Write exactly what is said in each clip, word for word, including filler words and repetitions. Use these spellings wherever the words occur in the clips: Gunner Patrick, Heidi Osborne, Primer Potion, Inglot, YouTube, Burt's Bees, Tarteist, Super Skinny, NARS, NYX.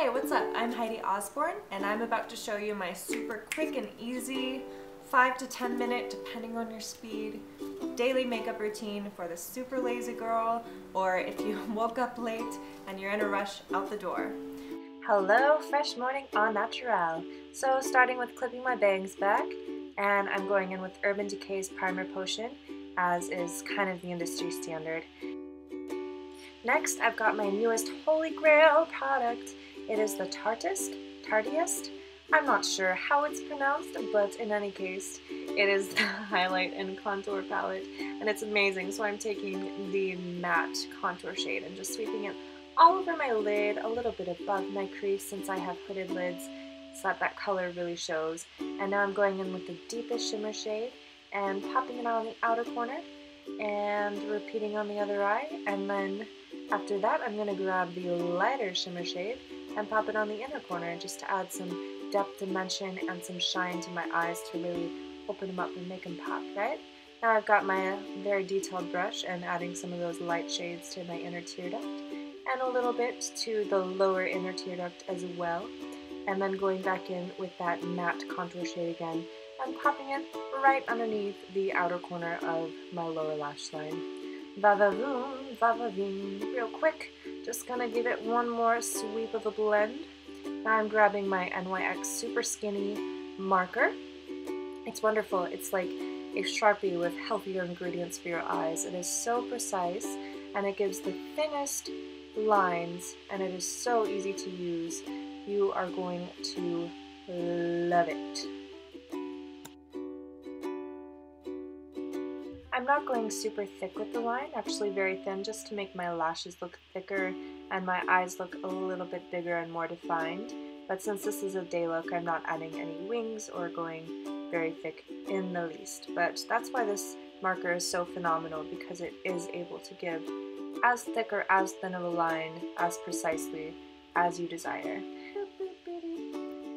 Hey, what's up? I'm Heidi Osborne, and I'm about to show you my super quick and easy five to ten minute, depending on your speed, daily makeup routine for the super lazy girl, or if you woke up late and you're in a rush, out the door. Hello, fresh morning au naturel. So starting with clipping my bangs back, and I'm going in with Urban Decay's Primer Potion, as is kind of the industry standard. Next, I've got my newest holy grail product. It is the Tarteist, Tarteist. I'm not sure how it's pronounced, but in any case, it is the highlight and contour palette, and it's amazing. So I'm taking the matte contour shade and just sweeping it all over my lid, a little bit above my crease since I have hooded lids, so that that color really shows. And now I'm going in with the deepest shimmer shade and popping it on the outer corner and repeating on the other eye, and then after that I'm going to grab the lighter shimmer shade and pop it on the inner corner just to add some depth, dimension, and some shine to my eyes to really open them up and make them pop, right? Now I've got my very detailed brush and adding some of those light shades to my inner tear duct and a little bit to the lower inner tear duct as well, and then going back in with that matte contour shade again and popping it right underneath the outer corner of my lower lash line. Va-va-voom, va-va-voom. Real quick, just gonna give it one more sweep of a blend. Now I'm grabbing my N Y X Super Skinny marker. It's wonderful. It's like a Sharpie with healthier ingredients for your eyes. It is so precise, and it gives the thinnest lines, and it is so easy to use. You are going to love it. I'm not going super thick with the line, actually very thin, just to make my lashes look thicker and my eyes look a little bit bigger and more defined. But since this is a day look, I'm not adding any wings or going very thick in the least. But that's why this marker is so phenomenal, because it is able to give as thick or as thin of a line as precisely as you desire.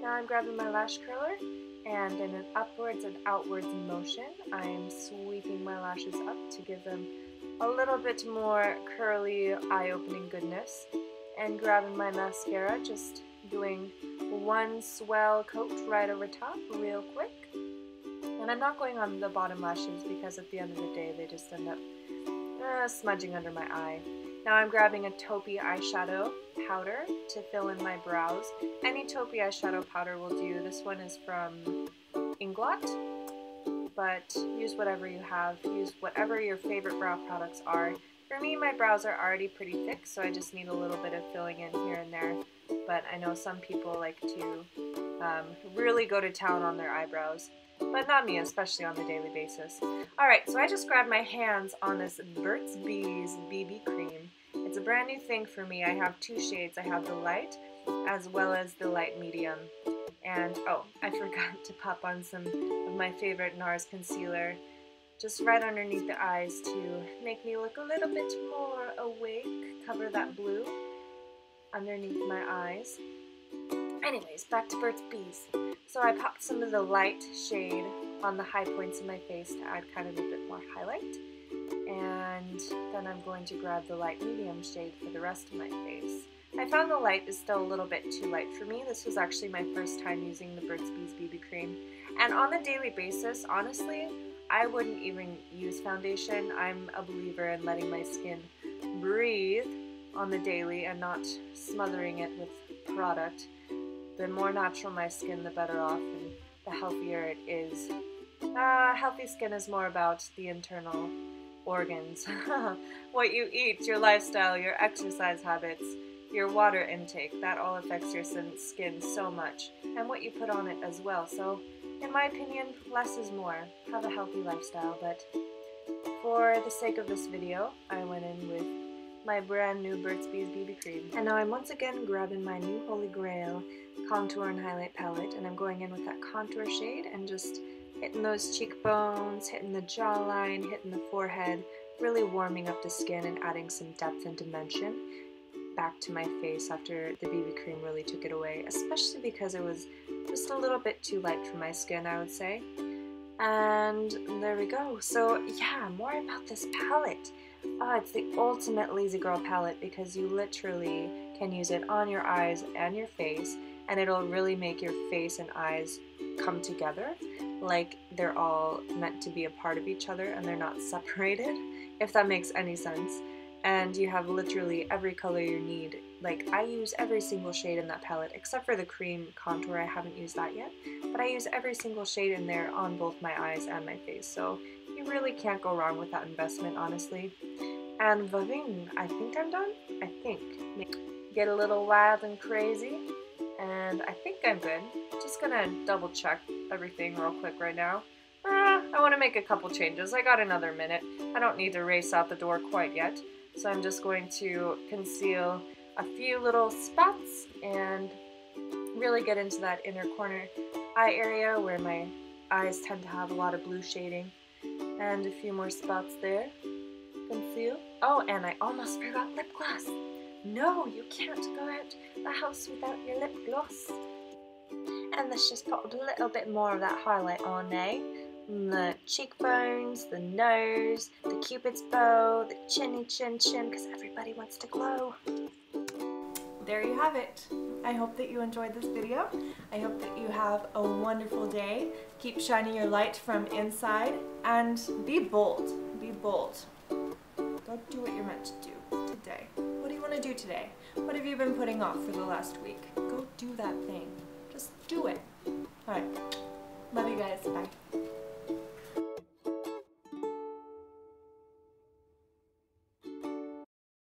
Now I'm grabbing my lash curler, and in an upwards and outwards motion, I'm sweeping my lashes up to give them a little bit more curly, eye-opening goodness. And grabbing my mascara, just doing one swell coat right over top real quick. And I'm not going on the bottom lashes because at the end of the day, they just end up uh, smudging under my eye. Now I'm grabbing a taupey eyeshadow powder to fill in my brows. Any taupey eyeshadow powder will do. This one is from Inglot, but use whatever you have. Use whatever your favorite brow products are. For me, my brows are already pretty thick, so I just need a little bit of filling in here and there. But I know some people like to um, really go to town on their eyebrows. But not me, especially on the daily basis. Alright, so I just grabbed my hands on this Burt's Bees B B cream. It's a brand new thing for me. I have two shades. I have the light as well as the light medium. And oh, I forgot to pop on some of my favorite NARS concealer just right underneath the eyes to make me look a little bit more awake, cover that blue underneath my eyes. Anyways, back to Burt's Bees. So I popped some of the light shade on the high points of my face to add kind of a bit more highlight. And then I'm going to grab the light medium shade for the rest of my face. I found the light is still a little bit too light for me. This was actually my first time using the Burt's Bees B B cream. And on a daily basis, honestly, I wouldn't even use foundation. I'm a believer in letting my skin breathe on the daily and not smothering it with product. The more natural my skin, the better off and the healthier it is. Uh, healthy skin is more about the internal organs. What you eat, your lifestyle, your exercise habits, your water intake, that all affects your skin so much. And what you put on it as well. So, in my opinion, less is more. Have a healthy lifestyle. But for the sake of this video, I went in with my brand new Burt's Bees B B cream. And now I'm once again grabbing my new holy grail contour and highlight palette, and I'm going in with that contour shade and just hitting those cheekbones, hitting the jawline, hitting the forehead, really warming up the skin and adding some depth and dimension back to my face after the B B cream really took it away, especially because it was just a little bit too light for my skin, I would say. And there we go. So yeah, more about this palette. Oh, it's the ultimate lazy girl palette because you literally can use it on your eyes and your face, and it'll really make your face and eyes come together, like they're all meant to be a part of each other and they're not separated, if that makes any sense. And you have literally every color you need. Like, I use every single shade in that palette, except for the cream contour. I haven't used that yet, but I use every single shade in there on both my eyes and my face, so you really can't go wrong with that investment, honestly. And Vavin, I think I'm done? I think. Get a little wild and crazy, and I think I'm good. Just gonna double check everything real quick right now. Uh, I want to make a couple changes. I got another minute. I don't need to race out the door quite yet. So I'm just going to conceal a few little spots and really get into that inner corner eye area where my eyes tend to have a lot of blue shading, and a few more spots there. Conceal. Oh, and I almost forgot lip gloss. No, you can't go out the house without your lip gloss. And let's just put a little bit more of that highlight on there. The cheekbones, the nose, the cupid's bow, the chinny chin chin, because everybody wants to glow. There you have it. I hope that you enjoyed this video. I hope that you have a wonderful day. Keep shining your light from inside and be bold. Be bold. Don't do what you're meant to do today. What do you want to do today? What have you been putting off for the last week? Go do that thing. Just do it. All right. Love you guys. Bye.